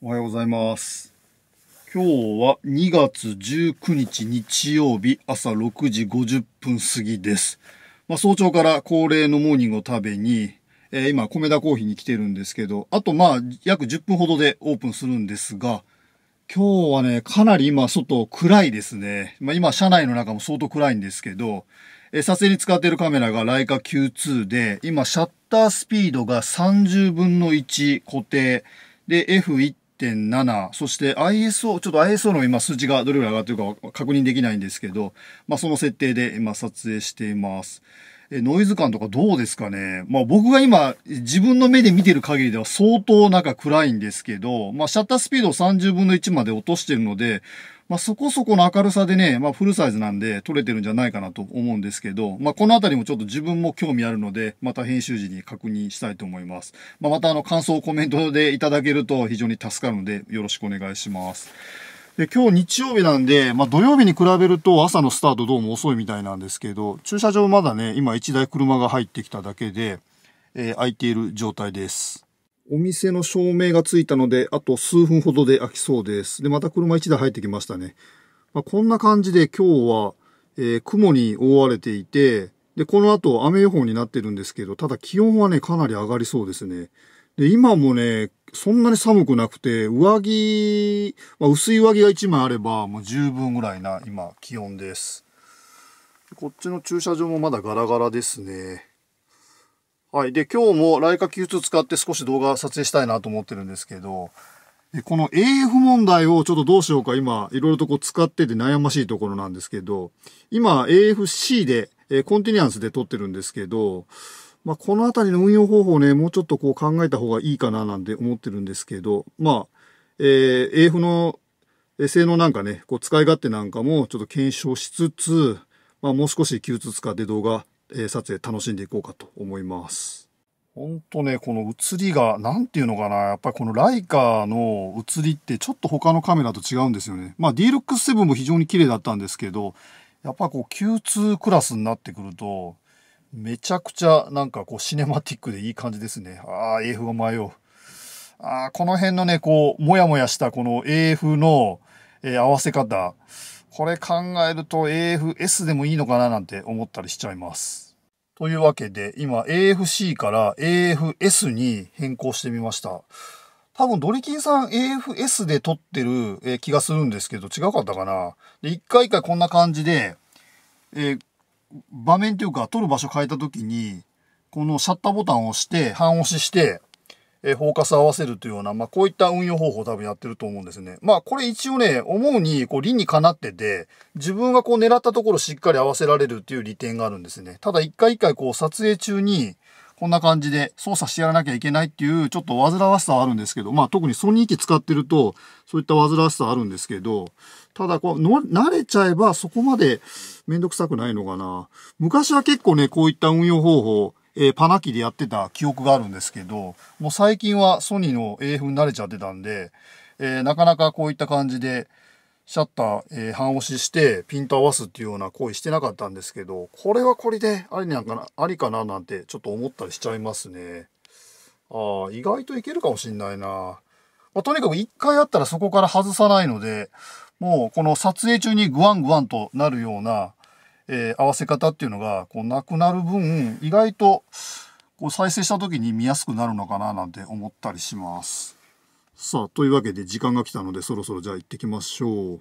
おはようございます。今日は2月19日日曜日朝6時50分過ぎです。早朝から恒例のモーニングを食べに、今米田コーヒーに来てるんですけど、あと約10分ほどでオープンするんですが、今日はね、かなり今外暗いですね。今車内の中も相当暗いんですけど、撮影に使っているカメラが Leica Q2 で、今シャッタースピードが30分の1固定で F1.7そして ISO、ちょっと ISO の今数値がどれぐらい上がってるかは確認できないんですけど、その設定で今撮影しています。ノイズ感とかどうですかね。僕が今自分の目で見てる限りでは相当なんか暗いんですけど、シャッタースピードを30分の1まで落としてるので、そこそこの明るさでね、フルサイズなんで撮れてるんじゃないかなと思うんですけど、このあたりもちょっと自分も興味あるので、また編集時に確認したいと思います。また感想をコメントでいただけると非常に助かるので、よろしくお願いします。で、今日日曜日なんで、土曜日に比べると朝のスタートどうも遅いみたいなんですけど、駐車場まだね、今1台車が入ってきただけで、空いている状態です。お店の照明がついたので、あと数分ほどで開きそうです。で、また車1台入ってきましたね。こんな感じで今日は、雲に覆われていて、で、この後雨予報になってるんですけど、ただ気温はね、かなり上がりそうですね。で、今もね、そんなに寒くなくて、上着、薄い上着が1枚あれば、もう十分ぐらいな今、気温です。こっちの駐車場もまだガラガラですね。はい。で、今日もLeica Q2 使って少し動画撮影したいなと思ってるんですけど、この AF 問題をちょっとどうしようか今、いろいろと使ってて悩ましいところなんですけど、今 AF-C で、コンティニュアンスで撮ってるんですけど、このあたりの運用方法をね、もうちょっと考えた方がいいかななんて思ってるんですけど、AF の性能なんかね、使い勝手なんかもちょっと検証しつつ、もう少し Q2 使って動画、撮影楽しんでいこうかと思います。ほんとね、この映りが、なんていうのかな、やっぱりこのライカの映りってちょっと他のカメラと違うんですよね。DLX7 も非常に綺麗だったんですけど、やっぱQ2 クラスになってくると、めちゃくちゃなんかシネマティックでいい感じですね。AF が迷う。この辺のね、もやもやしたこの AF の、合わせ方。これ考えると AF-S でもいいのかななんて思ったりしちゃいます。というわけで、今 AF-C から AF-S に変更してみました。多分ドリキンさん AF-S で撮ってる気がするんですけど、違かったかな。で、一回一回こんな感じで、場面というか撮る場所変えた時に、このシャッターボタンを押して、半押しして、フォーカスを合わせるというような、こういった運用方法を多分やってると思うんですね。これ一応ね、思うに、理にかなってて、自分が狙ったところをしっかり合わせられるっていう利点があるんですね。ただ一回一回撮影中に、こんな感じで操作してやらなきゃいけないっていう、ちょっと煩わしさはあるんですけど、特にソニー機使ってると、そういった煩わしさはあるんですけど、ただ慣れちゃえばそこまでめんどくさくないのかな。昔は結構ね、こういった運用方法、パナキでやってた記憶があるんですけど、もう最近はソニーの AF に慣れちゃってたんで、なかなかこういった感じでシャッター、半押ししてピント合わすっていうような行為してなかったんですけど、これはこれでありかななんてちょっと思ったりしちゃいますね。意外といけるかもしんないな。とにかく一回あったらそこから外さないので、もうこの撮影中にグワングワンとなるような合わせ方っていうのがなくなる分、意外と再生した時に見やすくなるのかななんて思ったりします。さあ、というわけで時間が来たのでそろそろじゃあ行ってきましょう。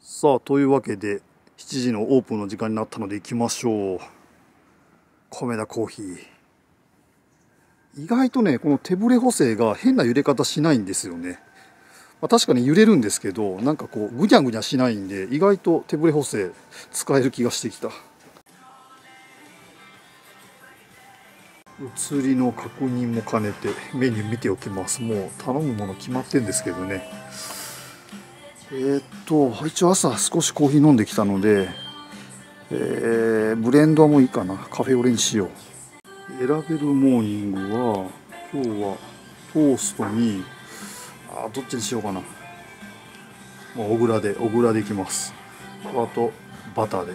さあ、というわけで7時のオープンの時間になったので行きましょう。米田コーヒー。意外とね、この手ぶれ補正が変な揺れ方しないんですよね。確かに揺れるんですけど、なんかぐにゃぐにゃしないんで、意外と手ぶれ補正使える気がしてきた。映りの確認も兼ねてメニュー見ておきます。もう頼むもの決まってんですけどね。一応朝少しコーヒー飲んできたので、ブレンドはもういいかな。カフェオレにしよう。選べるモーニングは今日はトーストに、どっちにしようかな。小倉でいきます。あとバターで。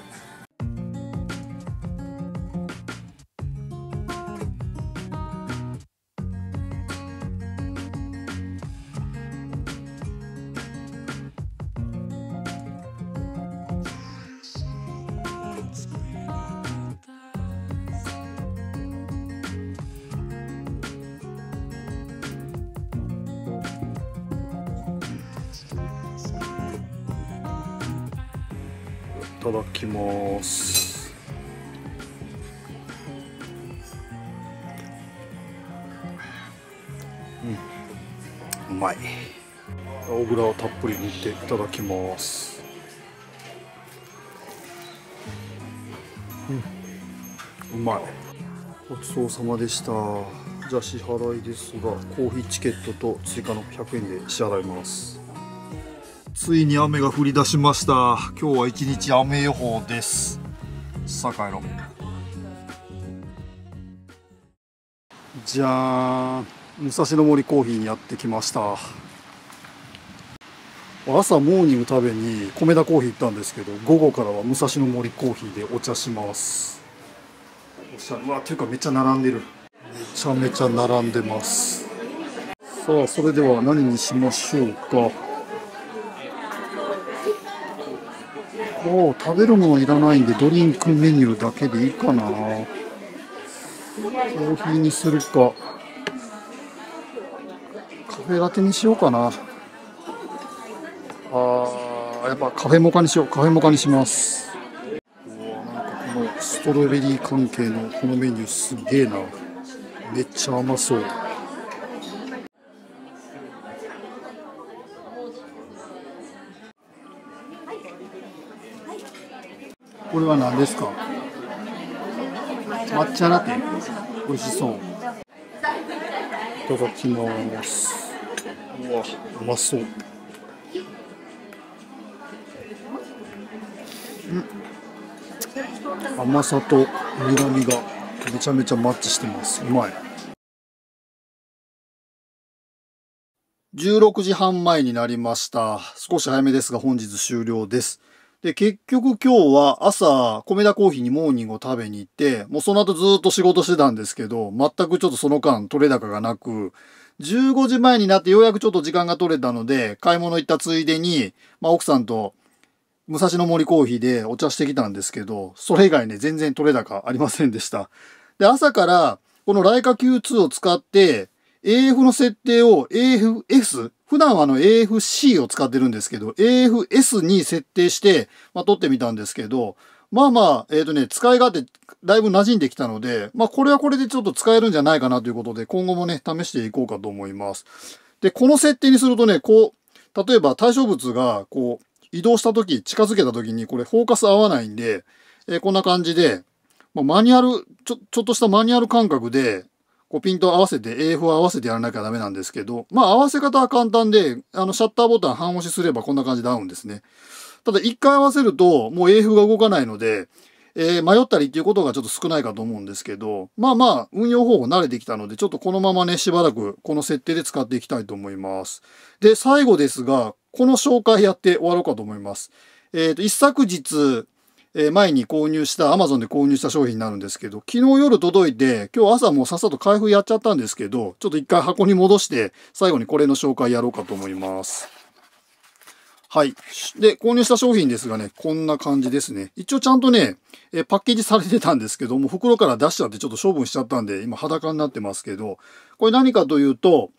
ただきます。うん、うまい。オグラをたっぷり塗っていただきます。うん、うまい。ごちそうさまでした。じゃあ支払いですが、コーヒーチケットと追加の100円で支払います。ついに雨が降り出しました。今日は一日雨予報です。さあ帰ろう。じゃーん、武蔵野森コーヒーにやってきました。朝モーニング食べに米田コーヒー行ったんですけど、午後からは武蔵野森コーヒーでお茶します。おしゃれ。うわ、っていうかめっちゃ並んでる。めちゃめちゃ並んでます。さあそれでは何にしましょうか。おー、食べるものいらないんでドリンクメニューだけでいいかな。コーヒーにするかカフェラテにしようかな。やっぱカフェモカにしよう。カフェモカにします。うわ、なんかこのストロベリー関係のこのメニューすげえな。めっちゃ甘そう。これは何ですか？抹茶ラテ。美味しそう。いただきます。うわ、うまそう。うん、甘さと苦みがめちゃめちゃマッチしてます。うまい。16時半前になりました。少し早めですが本日終了です。で、結局今日は朝米田コーヒーにモーニングを食べに行って、もうその後ずーっと仕事してたんですけど、全くちょっとその間取れ高がなく、15時前になってようやくちょっと時間が取れたので、買い物行ったついでに、まあ、奥さんと武蔵野森コーヒーでお茶してきたんですけど、それ以外ね、全然取れ高ありませんでした。で、朝から、このLeica Q2 を使って、AF の設定を AF-S、普段はAF-C を使ってるんですけど、AF-S に設定して、まあ、撮ってみたんですけど、まあまあ、使い勝手、だいぶ馴染んできたので、まあ、これはこれでちょっと使えるんじゃないかなということで、今後もね、試していこうかと思います。で、この設定にするとね、こう、例えば対象物が、こう、移動したとき、近づけたときに、これフォーカス合わないんで、こんな感じで、まあ、マニュアル、ちょっとしたマニュアル感覚で、こうピント合わせて、AF を合わせてやらなきゃダメなんですけど、まあ合わせ方は簡単で、シャッターボタン半押しすればこんな感じで合うんですね。ただ一回合わせると、もう AF が動かないので、迷ったりっていうことがちょっと少ないかと思うんですけど、まあまあ、運用方法慣れてきたので、ちょっとこのままね、しばらくこの設定で使っていきたいと思います。で、最後ですが、この紹介やって終わろうかと思います。一昨日、前に購入した、Amazon で購入した商品になるんですけど、昨日夜届いて、今日朝もうさっさと開封やっちゃったんですけど、ちょっと一回箱に戻して、最後にこれの紹介やろうかと思います。はい。で、購入した商品ですがね、こんな感じですね。一応ちゃんとね、パッケージされてたんですけど、もう袋から出しちゃってちょっと処分しちゃったんで、今裸になってますけど、これ何かというと、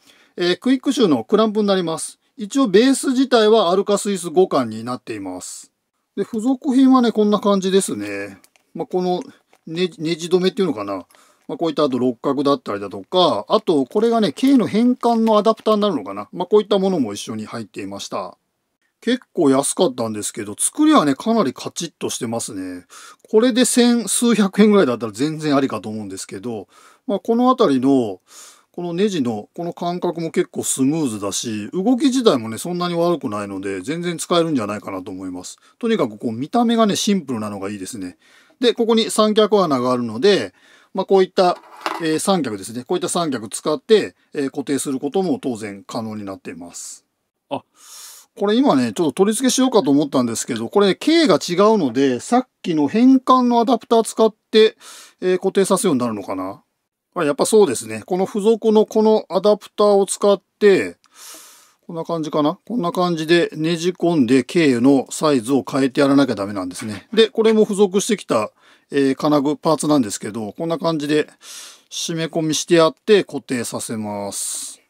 クイックシューのクランプになります。一応ベース自体はアルカスイス5巻になっています。で、付属品はね、こんな感じですね。まあ、このネジ止めっていうのかな。まあ、こういったあと六角だったりだとか、あとこれがね、K の変換のアダプターになるのかな。まあ、こういったものも一緒に入っていました。結構安かったんですけど、作りはね、かなりカチッとしてますね。これで千数百円ぐらいだったら全然ありかと思うんですけど、まあこのあたりの、このネジのこの感覚も結構スムーズだし、動き自体もね、そんなに悪くないので、全然使えるんじゃないかなと思います。とにかくこう見た目がね、シンプルなのがいいですね。で、ここに三脚穴があるので、まあこういった三脚ですね。こういった三脚使って固定することも当然可能になっています。あ、これ今ね、ちょっと取り付けしようかと思ったんですけど、これ、径が違うので、さっきの変換のアダプター使って、固定させるようになるのかな？やっぱそうですね。この付属のこのアダプターを使って、こんな感じかな？こんな感じでねじ込んで、径のサイズを変えてやらなきゃダメなんですね。で、これも付属してきた、金具パーツなんですけど、こんな感じで締め込みしてやって固定させます。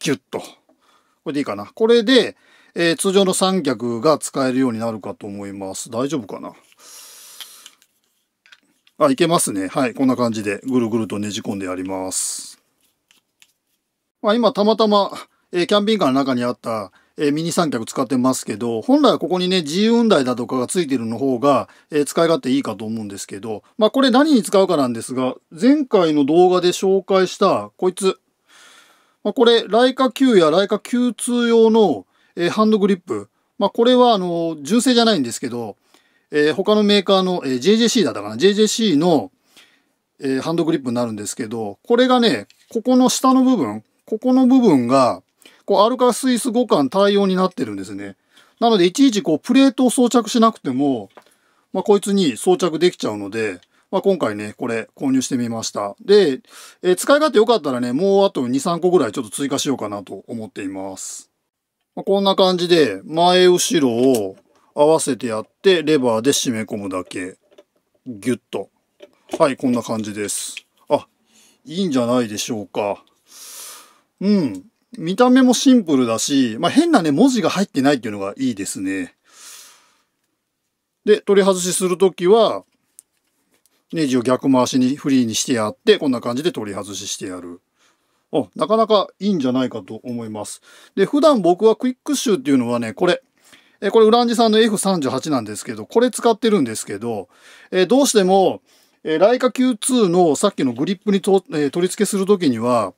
ギュッと。これでいいかな。これで、通常の三脚が使えるようになるかと思います。大丈夫かな？あ、いけますね。はい。こんな感じでぐるぐるとねじ込んでやります。まあ、今たまたま、キャンピングカーの中にあった、ミニ三脚使ってますけど、本来はここにね、自由運台だとかがついてるの方が、使い勝手いいかと思うんですけど、まあこれ何に使うかなんですが、前回の動画で紹介した、こいつ。まあ、これ、Leica Q やLeica Q2 用の、ハンドグリップ。まあこれは、純正じゃないんですけど、他のメーカーの、JJC だったかな、JJC の、ハンドグリップになるんですけど、これがね、ここの下の部分、ここの部分が、こうアルカスイス互換対応になってるんですね。なのでいちいちこうプレートを装着しなくても、まあ、こいつに装着できちゃうので、まあ、今回ね、これ購入してみました。で、使い勝手良かったらね、もうあと 2、3 個ぐらいちょっと追加しようかなと思っています。まあ、こんな感じで前後ろを合わせてやってレバーで締め込むだけ。ギュッと。はい、こんな感じです。あ、いいんじゃないでしょうか。うん。見た目もシンプルだし、まあ、変なね、文字が入ってないっていうのがいいですね。で、取り外しするときは、ネジを逆回しにフリーにしてやって、こんな感じで取り外ししてやる。あ、なかなかいいんじゃないかと思います。で、普段僕はクイックシューっていうのはね、これウランジさんの F38 なんですけど、これ使ってるんですけど、どうしても、Leica Q2 のさっきのグリップに取り付けするときには、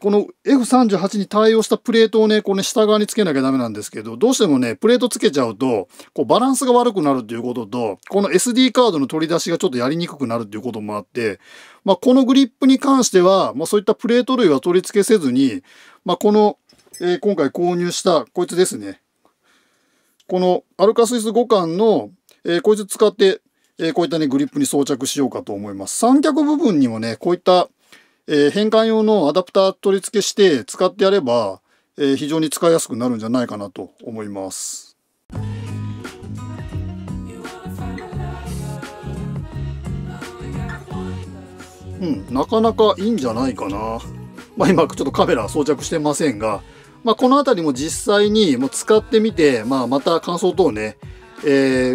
この F38 に対応したプレートをね、この下側につけなきゃダメなんですけど、どうしてもね、プレートつけちゃうと、こうバランスが悪くなるっていうことと、この SD カードの取り出しがちょっとやりにくくなるっていうこともあって、まあ、このグリップに関しては、まあ、そういったプレート類は取り付けせずに、まあ、この、今回購入した、こいつですね。このアルカスイス互換の、こいつ使って、こういったね、グリップに装着しようかと思います。三脚部分にもね、こういった、変換用のアダプター取り付けして使ってやれば、非常に使いやすくなるんじゃないかなと思います。うん、なかなかいいんじゃないかな。まあ今ちょっとカメラ装着してませんが、まあこの辺りも実際にもう使ってみて、まあまた感想等をね、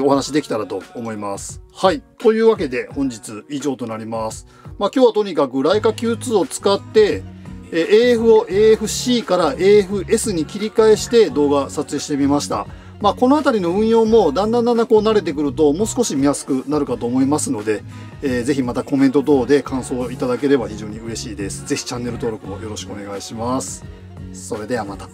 お話できたらと思います。はい。というわけで本日以上となります。まあ今日はとにかくLeica Q2 を使って、AF を AF-C から AF-S に切り替えして動画撮影してみました。まあこのあたりの運用もだんだんこう慣れてくるともう少し見やすくなるかと思いますので、ぜひまたコメント等で感想をいただければ非常に嬉しいです。ぜひチャンネル登録もよろしくお願いします。それではまた。